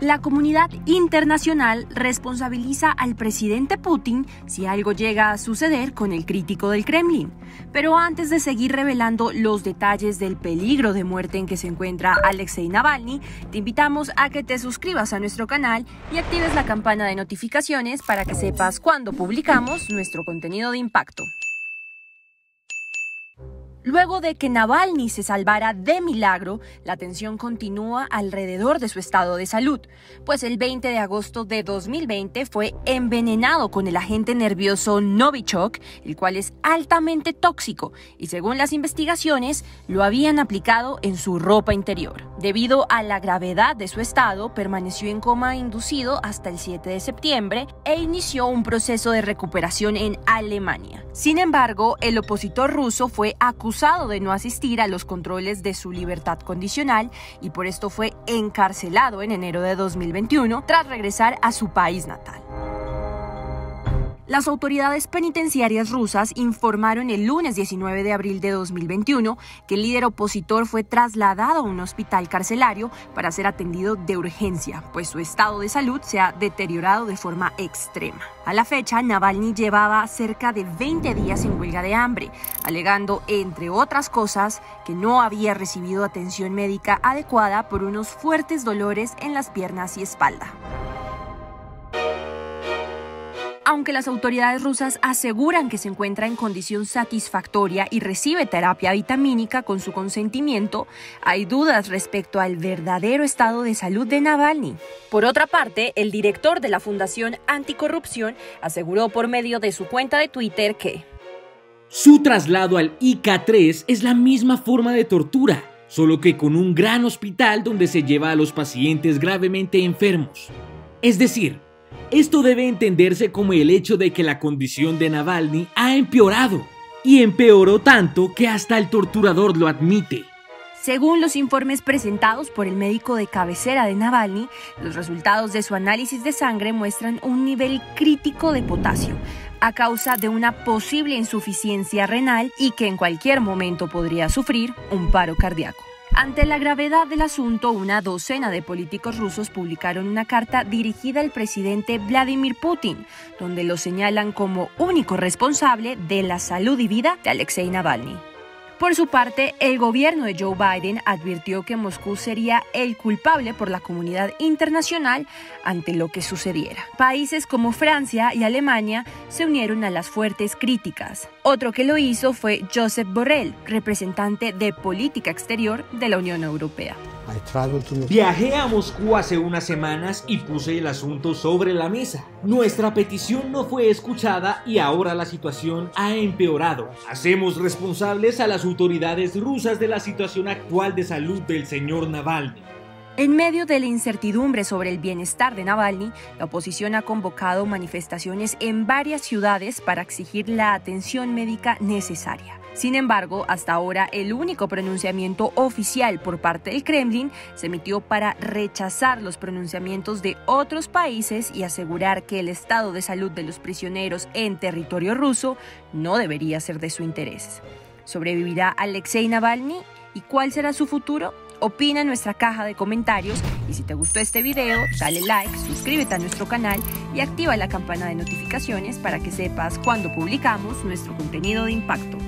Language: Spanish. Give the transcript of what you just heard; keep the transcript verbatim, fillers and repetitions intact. La comunidad internacional responsabiliza al presidente Putin si algo llega a suceder con el crítico del Kremlin. Pero antes de seguir revelando los detalles del peligro de muerte en que se encuentra Alexei Navalny, te invitamos a que te suscribas a nuestro canal y actives la campana de notificaciones para que sepas cuando publicamos nuestro contenido de impacto. Luego de que Navalny se salvara de milagro, la tensión continúa alrededor de su estado de salud, pues el veinte de agosto de dos mil veinte fue envenenado con el agente nervioso Novichok, el cual es altamente tóxico y, según las investigaciones, lo habían aplicado en su ropa interior. Debido a la gravedad de su estado, permaneció en coma inducido hasta el siete de septiembre e inició un proceso de recuperación en Alemania. Sin embargo, el opositor ruso fue acusado de no asistir a los controles de su libertad condicional y por esto fue encarcelado en enero de dos mil veintiuno tras regresar a su país natal. Las autoridades penitenciarias rusas informaron el lunes diecinueve de abril de dos mil veintiuno que el líder opositor fue trasladado a un hospital carcelario para ser atendido de urgencia, pues su estado de salud se ha deteriorado de forma extrema. A la fecha, Navalny llevaba cerca de veinte días en huelga de hambre, alegando, entre otras cosas, que no había recibido atención médica adecuada por unos fuertes dolores en las piernas y espalda. Aunque las autoridades rusas aseguran que se encuentra en condición satisfactoria y recibe terapia vitamínica con su consentimiento, hay dudas respecto al verdadero estado de salud de Navalny. Por otra parte, el director de la Fundación Anticorrupción aseguró por medio de su cuenta de Twitter que su traslado al I K tres es la misma forma de tortura, solo que con un gran hospital donde se lleva a los pacientes gravemente enfermos. Es decir, esto debe entenderse como el hecho de que la condición de Navalny ha empeorado, y empeoró tanto que hasta el torturador lo admite. Según los informes presentados por el médico de cabecera de Navalny, los resultados de su análisis de sangre muestran un nivel crítico de potasio, a causa de una posible insuficiencia renal y que en cualquier momento podría sufrir un paro cardíaco. Ante la gravedad del asunto, una docena de políticos rusos publicaron una carta dirigida al presidente Vladimir Putin, donde lo señalan como único responsable de la salud y vida de Alexei Navalny. Por su parte, el gobierno de Joe Biden advirtió que Moscú sería el culpable por la comunidad internacional ante lo que sucediera. Países como Francia y Alemania se unieron a las fuertes críticas. Otro que lo hizo fue Joseph Borrell, representante de política exterior de la Unión Europea. Viajé a Moscú hace unas semanas y puse el asunto sobre la mesa. Nuestra petición no fue escuchada y ahora la situación ha empeorado. Hacemos responsables a las autoridades rusas de la situación actual de salud del señor Navalny. En medio de la incertidumbre sobre el bienestar de Navalny, la oposición ha convocado manifestaciones en varias ciudades para exigir la atención médica necesaria. Sin embargo, hasta ahora el único pronunciamiento oficial por parte del Kremlin se emitió para rechazar los pronunciamientos de otros países y asegurar que el estado de salud de los prisioneros en territorio ruso no debería ser de su interés. ¿Sobrevivirá Alexei Navalny y cuál será su futuro? Opina en nuestra caja de comentarios y si te gustó este video, dale like, suscríbete a nuestro canal y activa la campana de notificaciones para que sepas cuando publicamos nuestro contenido de impacto.